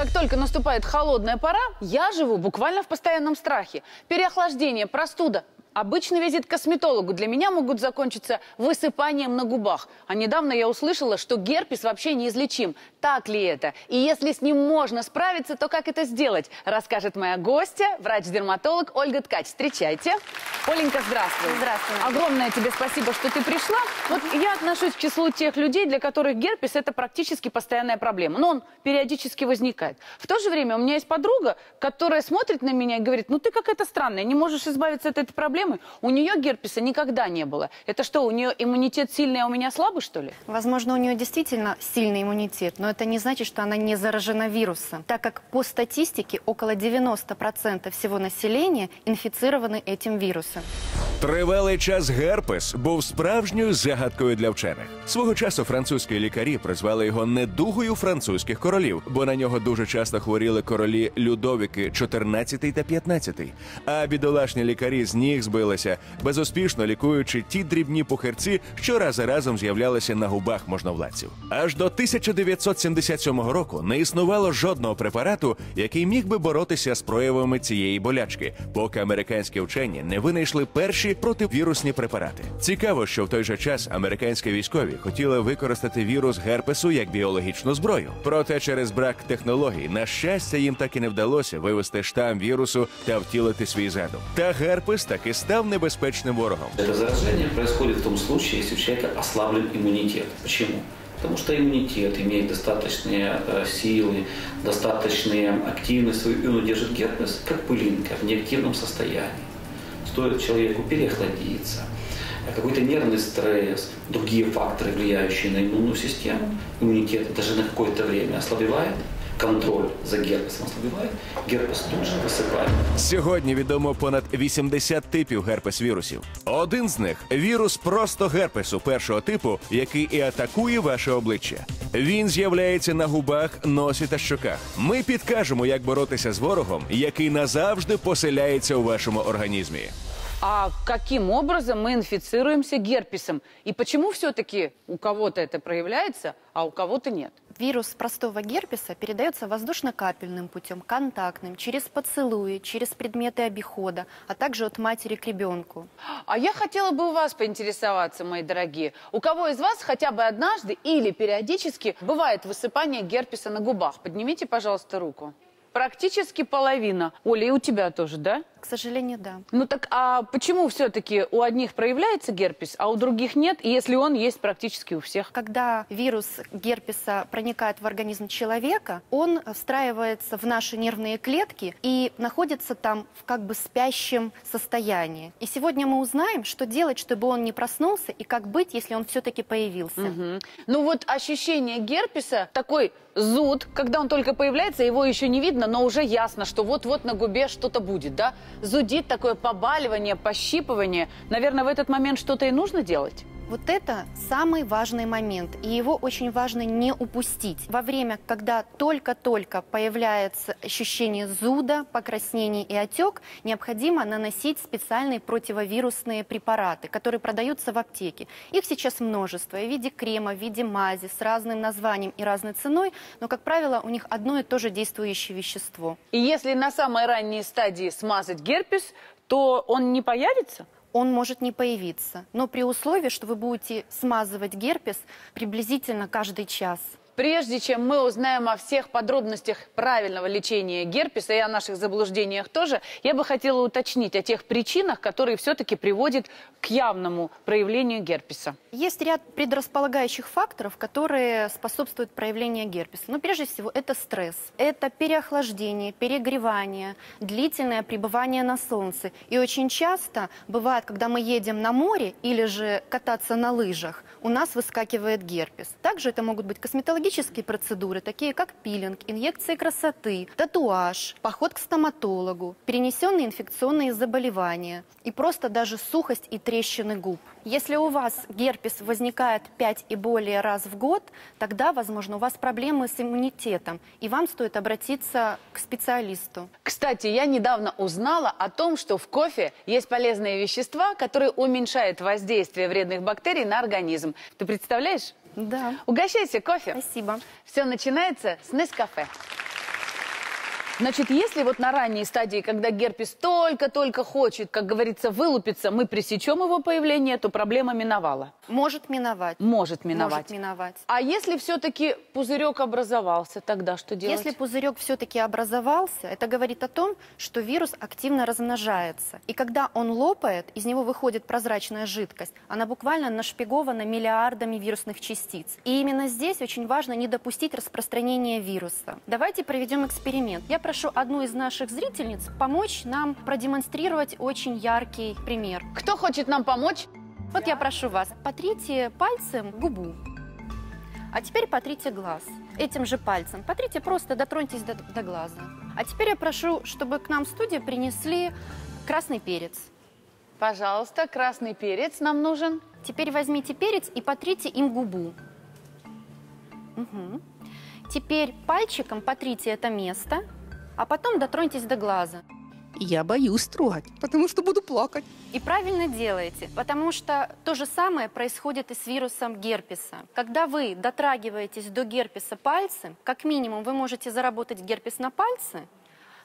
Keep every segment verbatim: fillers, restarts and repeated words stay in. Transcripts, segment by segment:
Как только наступает холодная пора, я живу буквально в постоянном страхе. Переохлаждение, простуда. Обычный визит к косметологу для меня могут закончиться высыпанием на губах. А недавно я услышала, что герпес вообще неизлечим. Так ли это? И если с ним можно справиться, то как это сделать? Расскажет моя гостья, врач-дерматолог Ольга Ткач. Встречайте. Оленька, здравствуй. Здравствуй. Огромное тебе спасибо, что ты пришла. Вот я отношусь к числу тех людей, для которых герпес – это практически постоянная проблема. Но он периодически возникает. В то же время у меня есть подруга, которая смотрит на меня и говорит: ну ты какая-то странная, не можешь избавиться от этой проблемы. У нее герпеса никогда не было. Это что, у нее иммунитет сильный, а у меня слабый, что ли? Возможно, у нее действительно сильный иммунитет, но это не значит, что она не заражена вирусом, так как по статистике около девяноста процентов всего населения инфицированы этим вирусом. Тривалий час герпес був справжньою загадкою для вчених. Свого часу французькі лікарі прозвали його недугою французьких королів, бо на нього дуже часто хворіли королі Людовики чотирнадцятий та п'ятнадцятий. А бідолашні лікарі з ніг збилися, безуспішно лікуючи ті дрібні пухирці, що раз за разом з'являлися на губах можновладців. Аж до тисяча дев'ятсот сімдесят сьомого року не існувало жодного препарату, який міг би боротися з проявами цієї болячки, поки американські вчені не винайшли перші противірусні препарати. Цікаво, що в той же час американські військові хотіли використати вірус герпесу як біологічну зброю. Проте через брак технологій, на щастя, їм так і не вдалося вивести штам вірусу та втілити свій задум. Та герпес таки став небезпечним ворогом. Зараження відбувається в тому випадку, якщо у людини ослаблений імунітет. Чому? Потому что иммунитет имеет достаточные силы, достаточную активность, и он держит герпес как пылинка в неактивном состоянии. Стоит человеку переохладиться, какой-то нервный стресс, другие факторы, влияющие на иммунную систему, иммунитет даже на какое-то время ослабевает. Контроль за герпесом ослабеває, герпес тут же висипає. Сьогодні відомо понад вісімдесят типів герпес-вірусів. Один з них – вірус просто герпесу першого типу, який і атакує ваше обличчя. Він з'являється на губах, носі та щоках. Ми підкажемо, як боротися з ворогом, який назавжди поселяється у вашому організмі. А каким образом мы инфицируемся герпесом? И почему все-таки у кого-то это проявляется, а у кого-то нет? Вирус простого герпеса передается воздушно-капельным путем, контактным, через поцелуи, через предметы обихода, а также от матери к ребенку. А я хотела бы у вас поинтересоваться, мои дорогие. У кого из вас хотя бы однажды или периодически бывает высыпание герпеса на губах? Поднимите, пожалуйста, руку. Практически половина. Оля, и у тебя тоже, да? К сожалению, да. Ну так а почему все-таки у одних проявляется герпес, а у других нет, и если он есть практически у всех? Когда вирус герпеса проникает в организм человека, он встраивается в наши нервные клетки и находится там в как бы спящем состоянии. И сегодня мы узнаем, что делать, чтобы он не проснулся, и как быть, если он все-таки появился. Угу. Ну вот ощущение герпеса, такой зуд, когда он только появляется, его еще не видно, но уже ясно, что вот-вот на губе что-то будет, да? Зудит, такое побаливание, пощипывание. Наверное, в этот момент что-то и нужно делать? Вот это самый важный момент, и его очень важно не упустить. Во время, когда только-только появляется ощущение зуда, покраснений и отек, необходимо наносить специальные противовирусные препараты, которые продаются в аптеке. Их сейчас множество, в виде крема, в виде мази, с разным названием и разной ценой, но, как правило, у них одно и то же действующее вещество. И если на самой ранней стадии смазать герпес, то он не появится? Он может не появиться, но при условии, что вы будете смазывать герпес приблизительно каждый час. Прежде чем мы узнаем о всех подробностях правильного лечения герпеса и о наших заблуждениях тоже, я бы хотела уточнить о тех причинах, которые все-таки приводят к явному проявлению герпеса. Есть ряд предрасполагающих факторов, которые способствуют проявлению герпеса. Но прежде всего это стресс, это переохлаждение, перегревание, длительное пребывание на солнце. И очень часто бывает, когда мы едем на море или же кататься на лыжах, у нас выскакивает герпес. Также это могут быть косметологические процедуры, такие как пилинг, инъекции красоты, татуаж, поход к стоматологу, перенесенные инфекционные заболевания и просто даже сухость и трещины губ. Если у вас герпес возникает пять и более раз в год, тогда, возможно, у вас проблемы с иммунитетом, и вам стоит обратиться к специалисту. Кстати, я недавно узнала о том, что в кофе есть полезные вещества, которые уменьшают воздействие вредных бактерий на организм. Ты представляешь? Да. Угощайся кофе. Спасибо. Все начинается с Nescafé. Значит, если вот на ранней стадии, когда герпес только-только хочет, как говорится, вылупиться, мы пресечем его появление, то проблема миновала. Может миновать. Может миновать. Может миновать. А если все-таки пузырек образовался, тогда что делать? Если пузырек все-таки образовался, это говорит о том, что вирус активно размножается. И когда он лопает, из него выходит прозрачная жидкость. Она буквально нашпигована миллиардами вирусных частиц. И именно здесь очень важно не допустить распространения вируса. Давайте проведем эксперимент. Я прошу одну из наших зрительниц помочь нам продемонстрировать очень яркий пример. Кто хочет нам помочь? Вот я прошу вас, потрите пальцем губу. А теперь потрите глаз. Этим же пальцем. Потрите, просто дотроньтесь до, до глаза. А теперь я прошу, чтобы к нам в студию принесли красный перец. Пожалуйста, красный перец нам нужен. Теперь возьмите перец и потрите им губу. Угу. Теперь пальчиком потрите это место, а потом дотроньтесь до глаза. Я боюсь трогать, потому что буду плакать. И правильно делаете, потому что то же самое происходит и с вирусом герпеса. Когда вы дотрагиваетесь до герпеса пальцем, как минимум вы можете заработать герпес на пальце,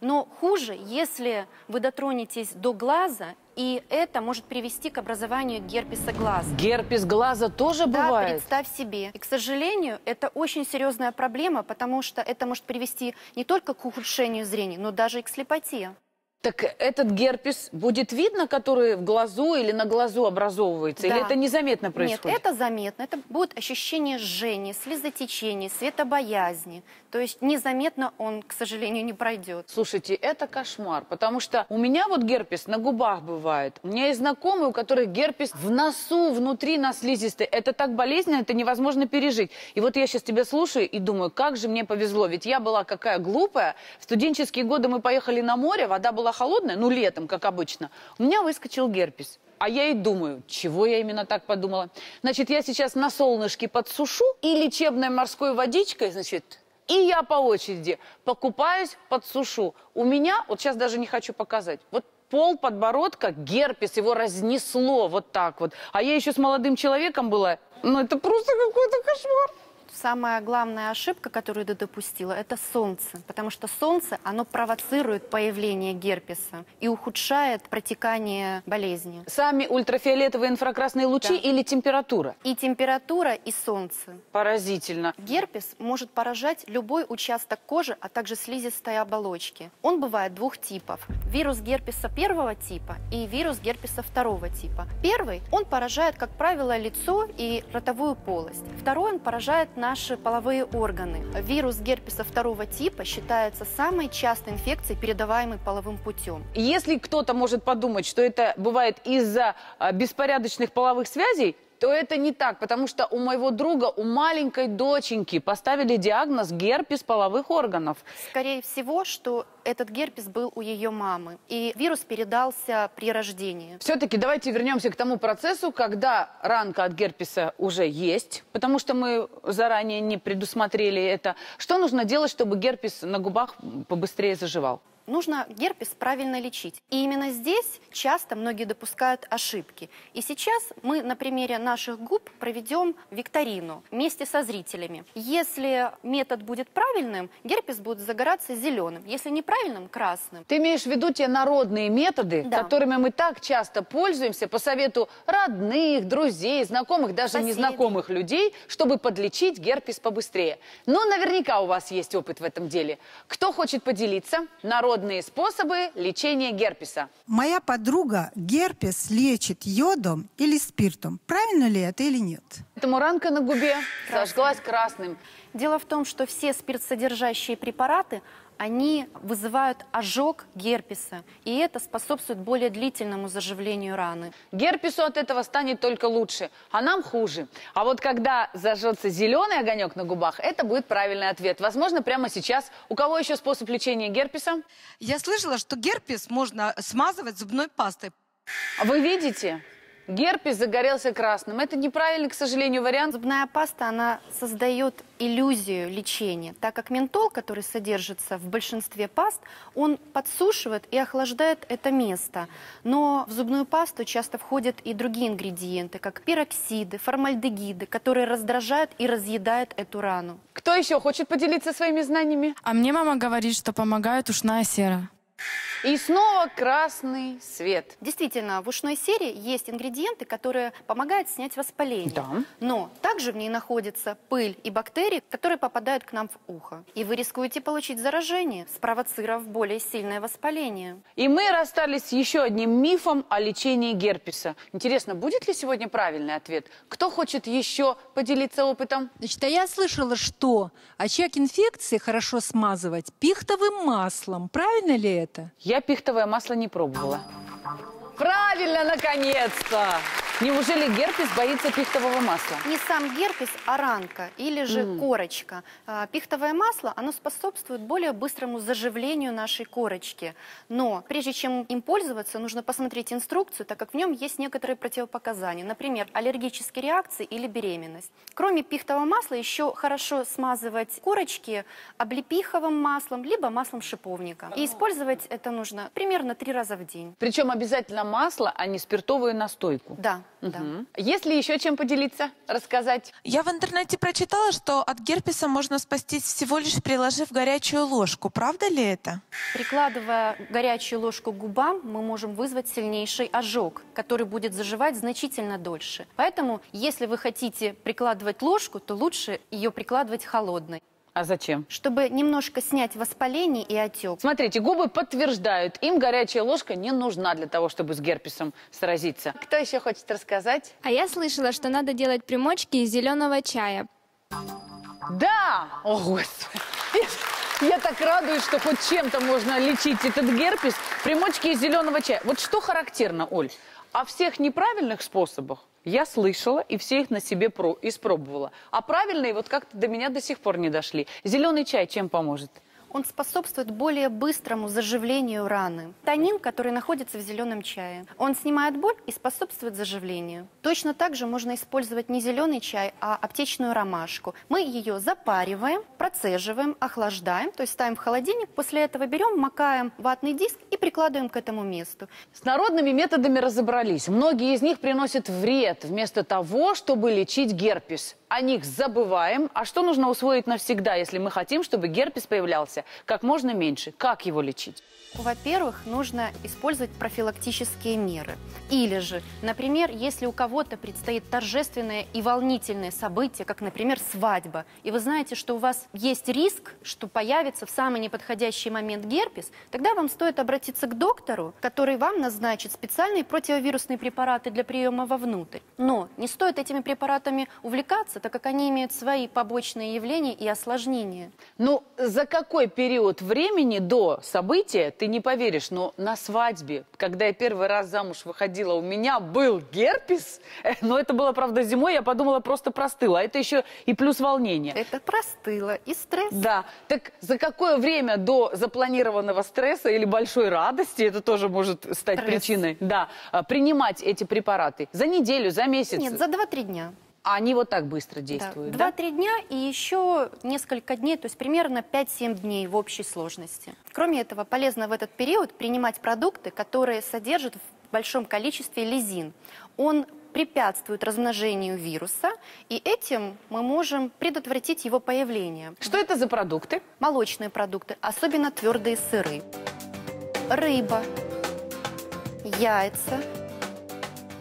но хуже, если вы дотронетесь до глаза, и это может привести к образованию герпеса глаза. Герпес глаза тоже да, бывает? Представь себе. И, к сожалению, это очень серьезная проблема, потому что это может привести не только к ухудшению зрения, но даже и к слепоте. Так этот герпес будет видно, который в глазу или на глазу образовывается? Да. Или это незаметно происходит? Нет, это заметно. Это будет ощущение жжения, слезотечения, светобоязни. То есть незаметно он, к сожалению, не пройдет. Слушайте, это кошмар. Потому что у меня вот герпес на губах бывает. У меня есть знакомые, у которых герпес в носу, внутри на слизистой. Это так болезненно, это невозможно пережить. И вот я сейчас тебя слушаю и думаю, как же мне повезло. Ведь я была какая глупая. В студенческие годы мы поехали на море, вода была холодная, ну летом, как обычно, у меня выскочил герпес. А я и думаю, чего я именно так подумала. Значит, я сейчас на солнышке подсушу и лечебной морской водичкой, значит, и я по очереди покупаюсь, подсушу. У меня, вот сейчас даже не хочу показать, вот пол подбородка, герпес, его разнесло вот так вот. А я еще с молодым человеком была, ну это просто какой-то кошмар. Самая главная ошибка, которую я допустила, это солнце. Потому что солнце, оно провоцирует появление герпеса и ухудшает протекание болезни. Сами ультрафиолетовые инфракрасные лучи да. или температура? И температура, и солнце. Поразительно. Герпес может поражать любой участок кожи, а также слизистые оболочки. Он бывает двух типов. Вирус герпеса первого типа и вирус герпеса второго типа. Первый, он поражает, как правило, лицо и ротовую полость. Второй, он поражает наши половые органы. Вирус герпеса второго типа считается самой частой инфекцией, передаваемой половым путем. Если кто-то может подумать, что это бывает из-за беспорядочных половых связей, то это не так, потому что у моего друга, у маленькой доченьки поставили диагноз герпес половых органов. Скорее всего, что этот герпес был у ее мамы, и вирус передался при рождении. Все-таки давайте вернемся к тому процессу, когда ранка от герпеса уже есть, потому что мы заранее не предусмотрели это. Что нужно делать, чтобы герпес на губах побыстрее заживал? Нужно герпес правильно лечить. И именно здесь часто многие допускают ошибки. И сейчас мы на примере наших губ проведем викторину вместе со зрителями. Если метод будет правильным, герпес будет загораться зеленым. Если неправильным, красным. Ты имеешь в виду те народные методы, да. которыми мы так часто пользуемся по совету родных, друзей, знакомых, даже соседей. Незнакомых людей, чтобы подлечить герпес побыстрее. Но наверняка у вас есть опыт в этом деле. Кто хочет поделиться? Народ способы лечения герпеса. Моя подруга герпес лечит йодом или спиртом. Правильно ли это или нет? Поэтому ранка на губе сожглась красным. Дело в том, что все спиртсодержащие препараты, они вызывают ожог герпеса. И это способствует более длительному заживлению раны. Герпесу от этого станет только лучше, а нам хуже. А вот когда зажжется зеленый огонек на губах, это будет правильный ответ. Возможно, прямо сейчас. У кого еще способ лечения герпеса? Я слышала, что герпес можно смазывать зубной пастой. Вы видите? Герпес загорелся красным. Это неправильный, к сожалению, вариант. Зубная паста, она создает иллюзию лечения, так как ментол, который содержится в большинстве паст, он подсушивает и охлаждает это место. Но в зубную пасту часто входят и другие ингредиенты, как пироксиды, формальдегиды, которые раздражают и разъедают эту рану. Кто еще хочет поделиться своими знаниями? А мне мама говорит, что помогает ушная сера. И снова красный свет. Действительно, в ушной сере есть ингредиенты, которые помогают снять воспаление. Да. Но также в ней находится пыль и бактерии, которые попадают к нам в ухо. И вы рискуете получить заражение, спровоцировав более сильное воспаление. И мы расстались с еще одним мифом о лечении герпеса. Интересно, будет ли сегодня правильный ответ? Кто хочет еще поделиться опытом? Значит, а я слышала, что очаг инфекции хорошо смазывать пихтовым маслом. Правильно ли это? Я пихтовое масло не пробовала. Правильно, наконец-то! Неужели герпес боится пихтового масла? Не сам герпес, а ранка или же mm. корочка. Пихтовое масло, оно способствует более быстрому заживлению нашей корочки. Но прежде чем им пользоваться, нужно посмотреть инструкцию, так как в нем есть некоторые противопоказания. Например, аллергические реакции или беременность. Кроме пихтового масла, еще хорошо смазывать корочки облепиховым маслом, либо маслом шиповника. И использовать это нужно примерно три раза в день. Причем обязательно масло, а не спиртовую настойку. Да. Да. Угу. Есть ли еще чем поделиться, рассказать? Я в интернете прочитала, что от герпеса можно спастись всего лишь приложив горячую ложку. Правда ли это? Прикладывая горячую ложку к губам, мы можем вызвать сильнейший ожог, который будет заживать значительно дольше. Поэтому, если вы хотите прикладывать ложку, то лучше ее прикладывать холодной. А зачем? Чтобы немножко снять воспаление и отек. Смотрите, губы подтверждают, им горячая ложка не нужна для того, чтобы с герпесом сразиться. Кто еще хочет рассказать? А я слышала, что надо делать примочки из зеленого чая. Да! О, Господи! Я так радуюсь, что хоть чем-то можно лечить этот герпес. Примочки из зеленого чая. Вот что характерно, Оль, о всех неправильных способах я слышала, и все их на себе про испробовала. А правильные вот как-то до меня до сих пор не дошли. Зеленый чай чем поможет? Он способствует более быстрому заживлению раны. Танин, который находится в зеленом чае, он снимает боль и способствует заживлению. Точно так же можно использовать не зеленый чай, а аптечную ромашку. Мы ее запариваем, процеживаем, охлаждаем, то есть ставим в холодильник, после этого берем, макаем ватный диск и прикладываем к этому месту. С народными методами разобрались. Многие из них приносят вред вместо того, чтобы лечить герпес. О них забываем. А что нужно усвоить навсегда, если мы хотим, чтобы герпес появлялся как можно меньше? Как его лечить? Во-первых, нужно использовать профилактические меры. Или же, например, если у кого-то предстоит торжественное и волнительное событие, как, например, свадьба, и вы знаете, что у вас есть риск, что появится в самый неподходящий момент герпес, тогда вам стоит обратиться к доктору, который вам назначит специальные противовирусные препараты для приема вовнутрь. Но не стоит этими препаратами увлекаться, так как они имеют свои побочные явления и осложнения. Ну, за какой период времени до события, ты не поверишь, но на свадьбе, когда я первый раз замуж выходила, у меня был герпес, но это было, правда, зимой, я подумала, просто простыла. А это еще и плюс волнение. Это простыла и стресс. Да. Так за какое время до запланированного стресса или большой радости, это тоже может стать стресс. причиной, да, принимать эти препараты? За неделю, за месяц? Нет, за два-три дня. А они вот так быстро действуют, да? два-три дня и еще несколько дней, то есть примерно пять-семь дней в общей сложности. Кроме этого, полезно в этот период принимать продукты, которые содержат в большом количестве лизин. Он препятствует размножению вируса, и этим мы можем предотвратить его появление. Что это за продукты? Молочные продукты, особенно твердые сыры. Рыба, яйца.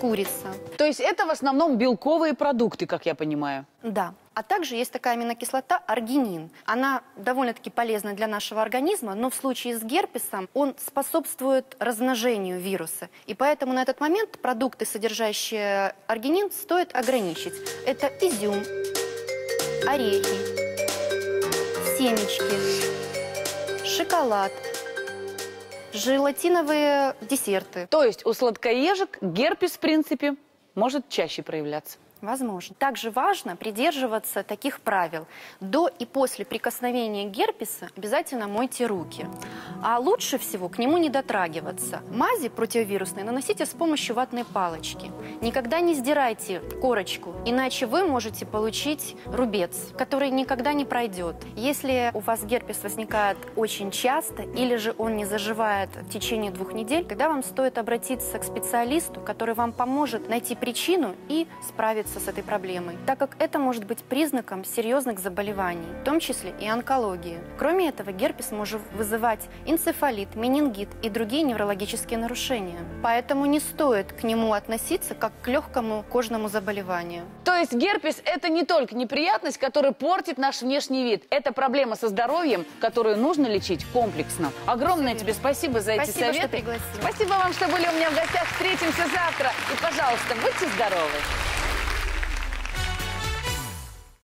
Курица. То есть это в основном белковые продукты, как я понимаю? Да. А также есть такая аминокислота аргинин. Она довольно-таки полезна для нашего организма, но в случае с герпесом он способствует размножению вируса. И поэтому на этот момент продукты, содержащие аргинин, стоит ограничить. Это изюм, орехи, семечки, шоколад. Желатиновые десерты. То есть у сладкоежек герпес, в принципе, может чаще проявляться? Возможно. Также важно придерживаться таких правил. До и после прикосновения герпеса обязательно мойте руки. А лучше всего к нему не дотрагиваться. Мази противовирусные наносите с помощью ватной палочки. Никогда не сдирайте корочку, иначе вы можете получить рубец, который никогда не пройдет. Если у вас герпес возникает очень часто или же он не заживает в течение двух недель, тогда вам стоит обратиться к специалисту, который вам поможет найти причину и справиться справиться с этой проблемой, так как это может быть признаком серьезных заболеваний, в том числе и онкологии. Кроме этого, герпес может вызывать энцефалит, менингит и другие неврологические нарушения. Поэтому не стоит к нему относиться как к легкому кожному заболеванию. То есть герпес – это не только неприятность, которая портит наш внешний вид. Это проблема со здоровьем, которую нужно лечить комплексно. Огромное спасибо. тебе спасибо за эти спасибо, советы. Спасибо, что пригласили. Спасибо вам, что были у меня в гостях. Встретимся завтра. И, пожалуйста, будьте здоровы.